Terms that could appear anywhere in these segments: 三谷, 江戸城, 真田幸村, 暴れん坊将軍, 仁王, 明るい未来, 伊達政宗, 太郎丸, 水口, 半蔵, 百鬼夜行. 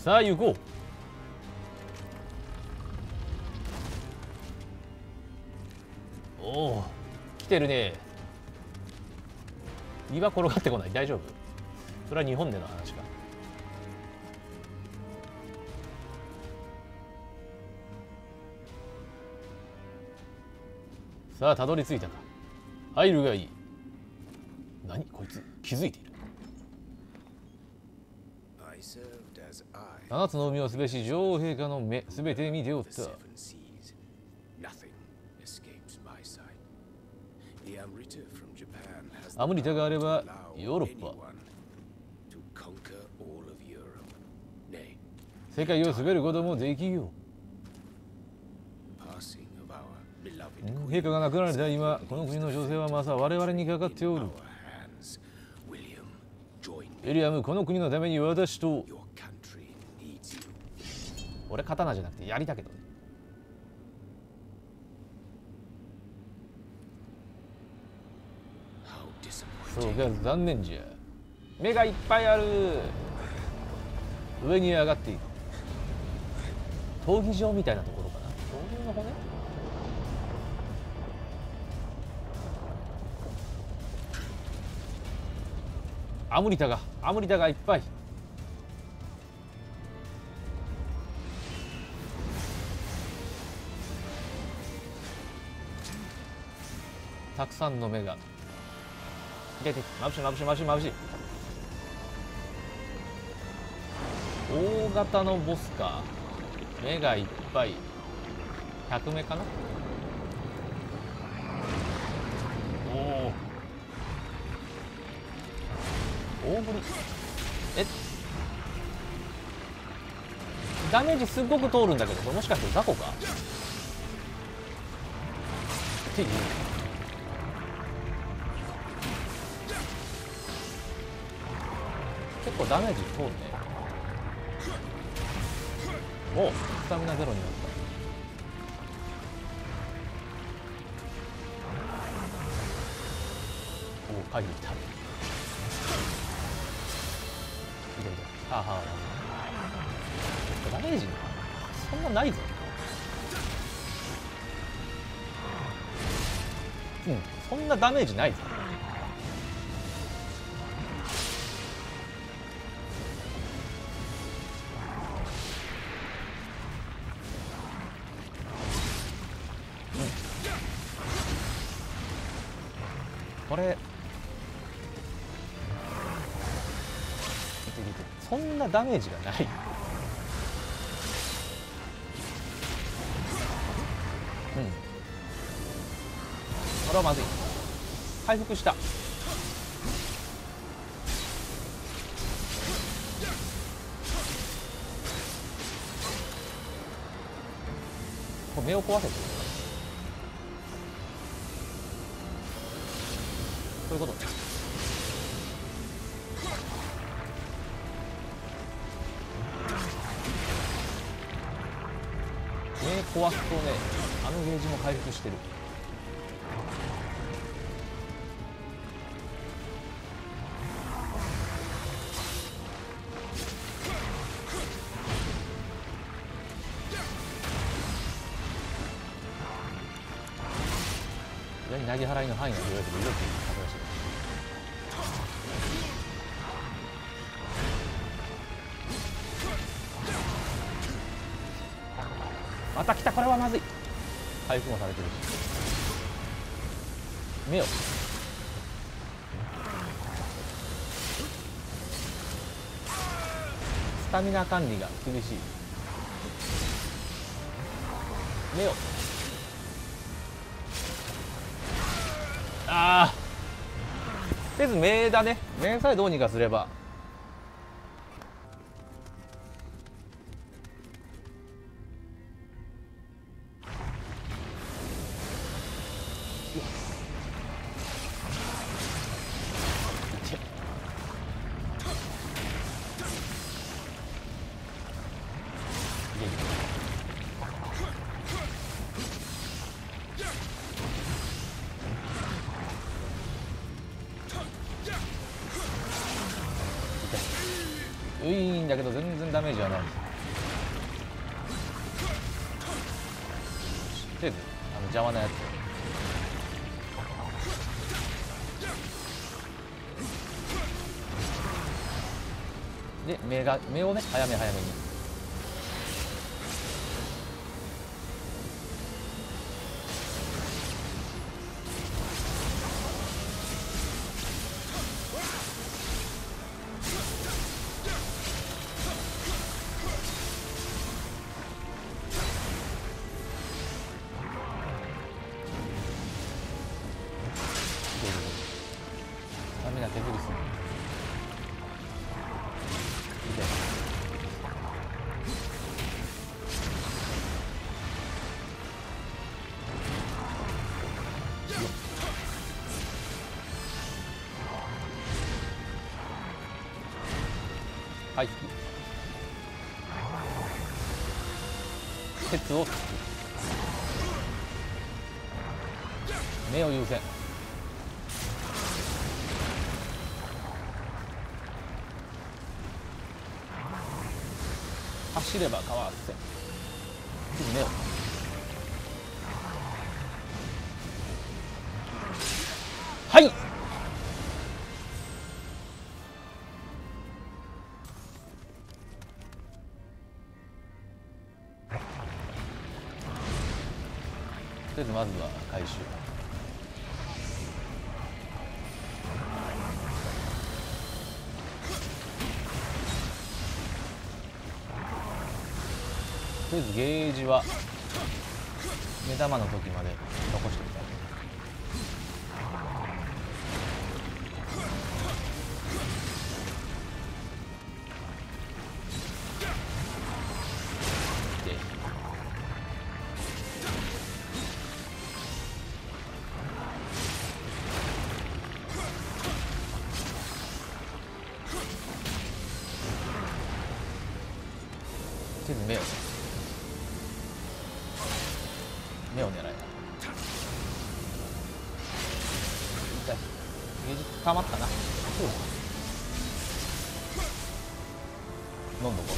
さあ、行こう。おお、来てるね。身が転がってこない。大丈夫？それは日本での話か。さあ、たどり着いたか。入るがいい。何こいつ、気づいている。7つの海をすべし、女王陛下の目すべて見ておった。アムリタがあればヨーロッパ、世界を滑ることもできよう。陛下が亡くなられた今、この国の情勢はまさ我々にかかっておる。ウィリアム、この国のために私と。俺、刀じゃなくて槍だけどね。そうか、残念じゃ。目がいっぱいある。上に上がっていく。闘技場みたいなところかな。闘牛の骨。アムリタがいっぱい。たくさんの目が。痛い痛い、まぶしいまぶしいまぶしいまぶしい。大型のボスか。目がいっぱい。100目かな。おお、大振り。えっ、ダメージすっごく通るんだけど、これもしかして雑魚か。っていう結構ダメージ通るね。おっ、スタミナゼロになった。おお、回避できた。はあはあ、ダメージそんなないぞ。うん、そんなダメージないぞ。これそんなダメージがない。うん、これはまずい。回復した。これ目を壊せてる。そういうこと。目壊すとね、あのゲージも回復してる。左に投げ払いの範囲が広いけど、色ってまた来た。これはまずい。回復もされてるし。目をスタミナ管理が厳しい。目をああ、とりあえず目だね。目さえどうにかすれば。いんだけど全然ダメージはない。とりあえず邪魔なやつ。で目をね早めに。ダメな手振りする。はい、鉄を目を優先。走ればかわせ目をはい。とりあえずまずは回収。とりあえずゲージは目玉の時まで残しておきたい。目を狙え。痛い。ゲージ溜まったな。飲んどこう。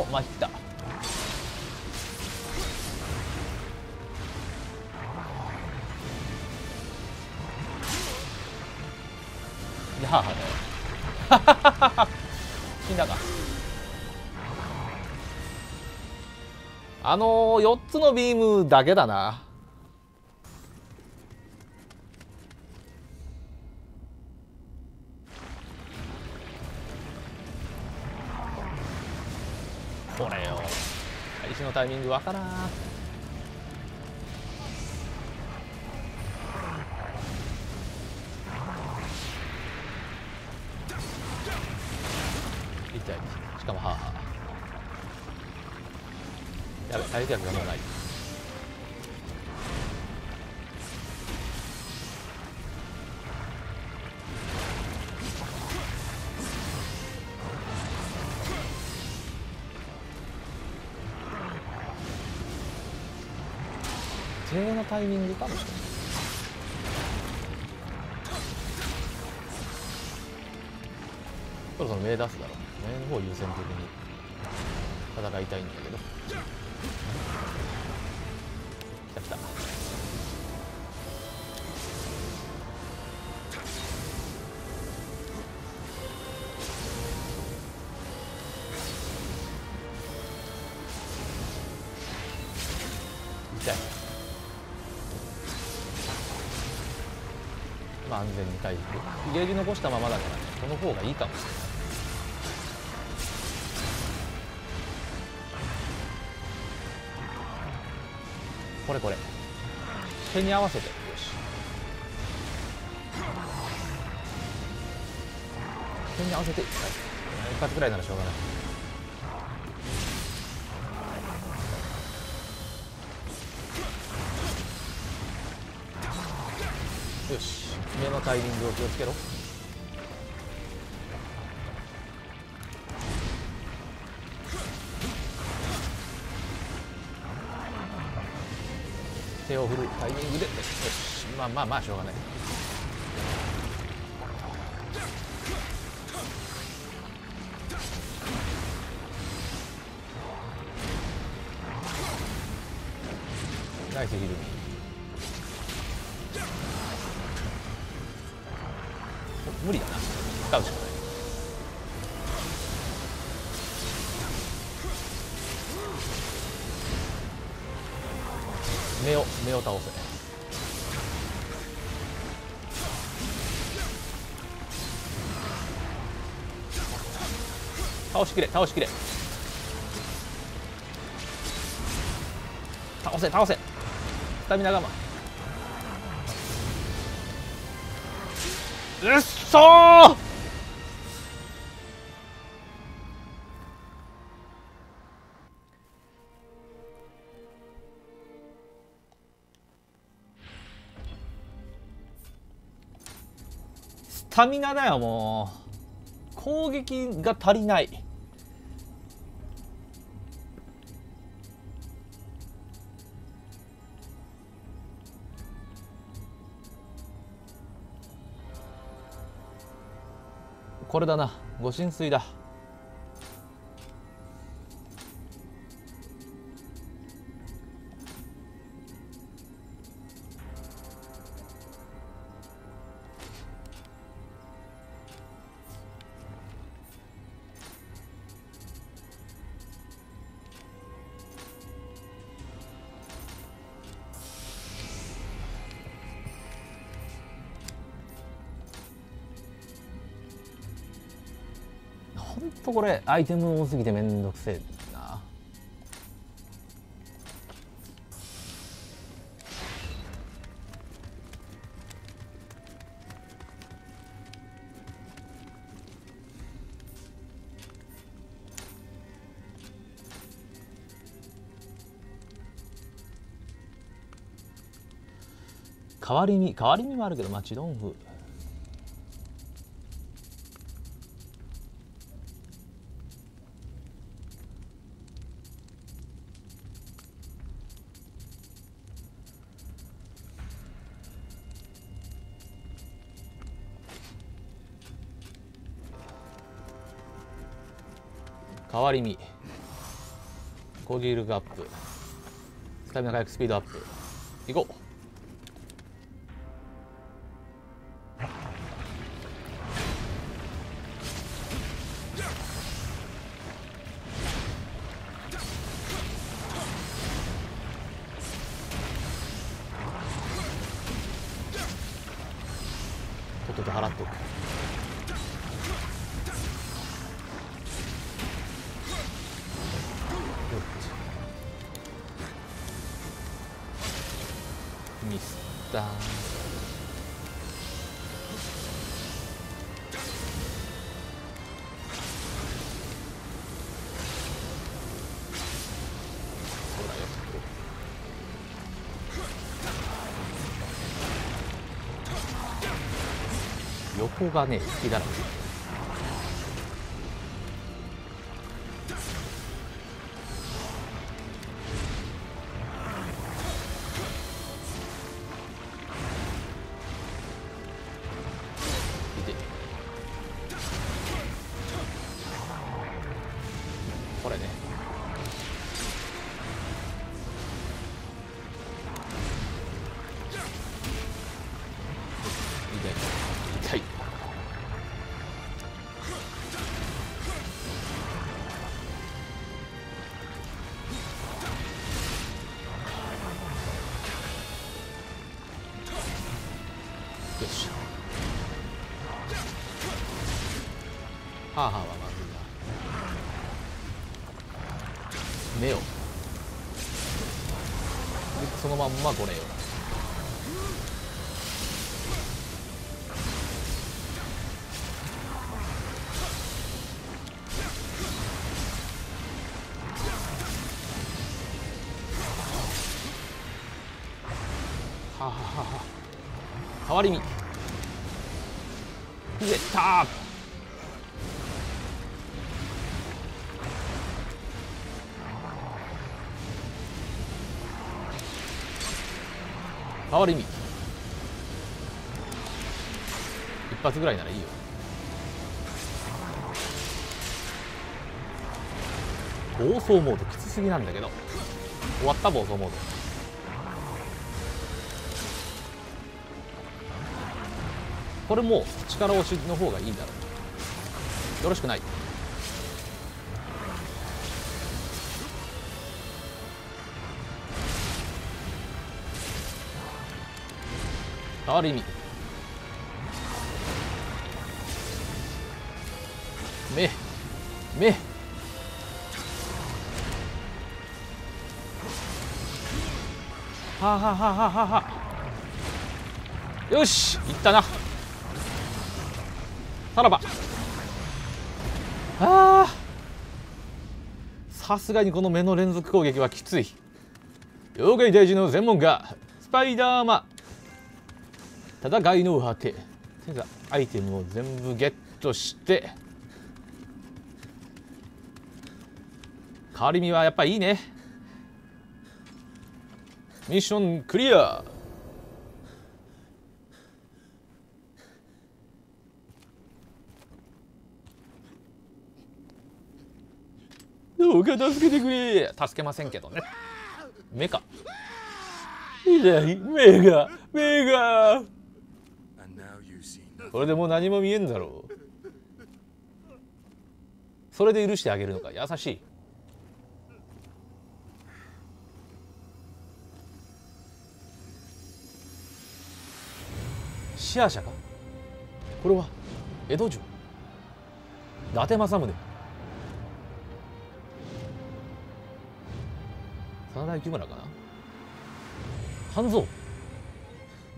お、まいった。ははね。死んだか。4つのビームだけだな。これよ。開始のタイミングわからん。しかもはぁやべ体力がもうない。手のタイミングかもしれない。そろそろ目出すだろう。目の方を優先的に戦いたいんだけど。来た来た。痛い。まあ安全に回復。ゲージ残したままだからね、この方がいいかもしれない。これ手に合わせてよし、手に合わせて、はい、一発くらいならしょうがない。よし目のタイミングを気をつけろ。手を振るタイミングで、よし、まあしょうがない。ナイスヒル。無理だな、使うしかない。目を倒せ。倒しきれ。倒せ。スタミナ我慢。うっそー。スタミナだよ、もう。攻撃が足りない。これだな、ご神水だ。ほんとこれアイテム多すぎてめんどくせえな。代わりにもあるけど、まあチドンフ。変わり身、攻撃力アップ、スタミナ回復スピードアップ、いこう。とっとと払っとく。ミスター横がね、好きだらけ。これね、痛い。よし。はあはあ。目をそのまんまこれよ。はははは。変わり身出たー。変わる意味一発ぐらいならいいよ。暴走モードきつすぎなんだけど。終わった暴走モード。これもう力押しの方がいいんだろう。よろしくない。ある意味目はははははは。よし、いったな。さらば。あ、さすがにこの目の連続攻撃はきつい。妖怪大事の専門家スパイダーマン、戦いの果て。とりあえずアイテムを全部ゲットして、変わり身はやっぱいいね。ミッションクリア。どうか助けてくれ。助けませんけどね。目か。左目が。これでもう何も見えんだろう。それで許してあげるのか、優しい。シアシャか。これは江戸城。伊達政宗。真田幸村かな。半蔵。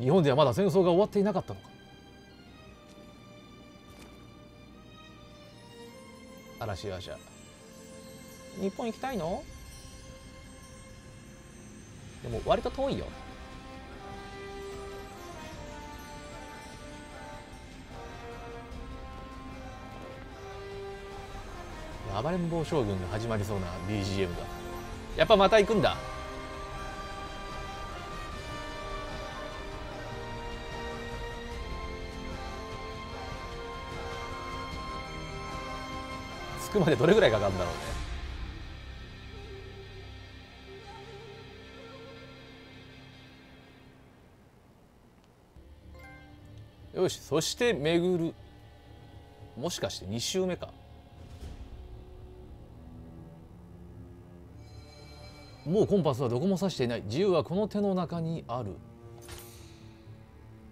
日本ではまだ戦争が終わっていなかったのか。あら、シアシャ。日本行きたいの？でも割と遠いよ。暴れん坊将軍が始まりそうな BGM だ。やっぱまた行くんだ。着くまでどれぐらいかかるんだろうね。よし、そして巡る。もしかして2周目か。もうコンパスはどこも指していない。自由はこの手の中にある。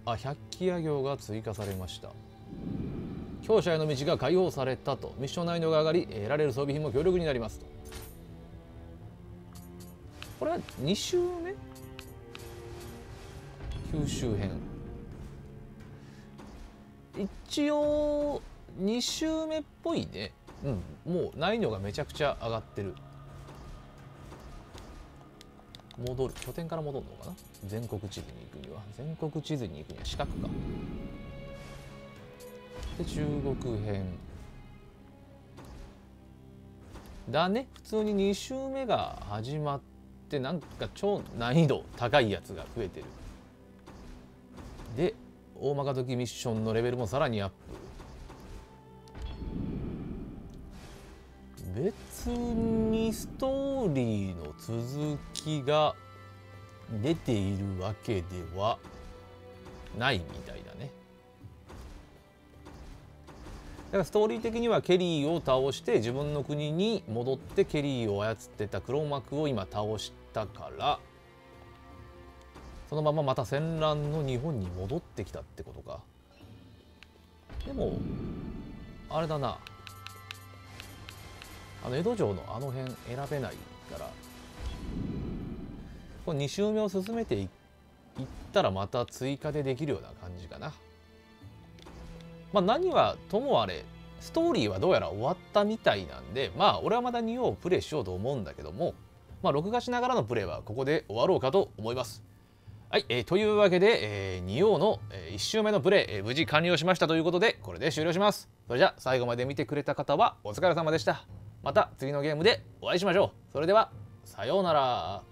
あ、百鬼夜行が追加されました。強者への道が解放されたと。ミッション難易度が上がり、得られる装備品も強力になりますと。これは2周目？九州編。一応2周目っぽいね。うん、もう難易度がめちゃくちゃ上がってる。戻る。拠点から戻るのかな。全国地図に行くには、四角か。で、中国編だね。普通に2周目が始まって、なんか超難易度高いやつが増えてる。で、大まかときミッションのレベルもさらにアップ。別にストーリーの続きが出ているわけではないみたいだね。だからストーリー的にはケリーを倒して自分の国に戻って、ケリーを操ってた黒幕を今倒したから、そのまままた戦乱の日本に戻ってきたってことか。でもあれだな、江戸城のあの辺選べないから、これ2周目を進めていったらまた追加でできるような感じかな。まあ何はともあれ、ストーリーはどうやら終わったみたいなんで、まあ俺はまだ2をプレイしようと思うんだけども、まあ録画しながらのプレイはここで終わろうかと思います。はい、というわけで、仁王の1周目のプレイ、無事完了しましたということで、これで終了します。それじゃ最後まで見てくれた方はお疲れ様でした。また次のゲームでお会いしましょう。それではさようなら。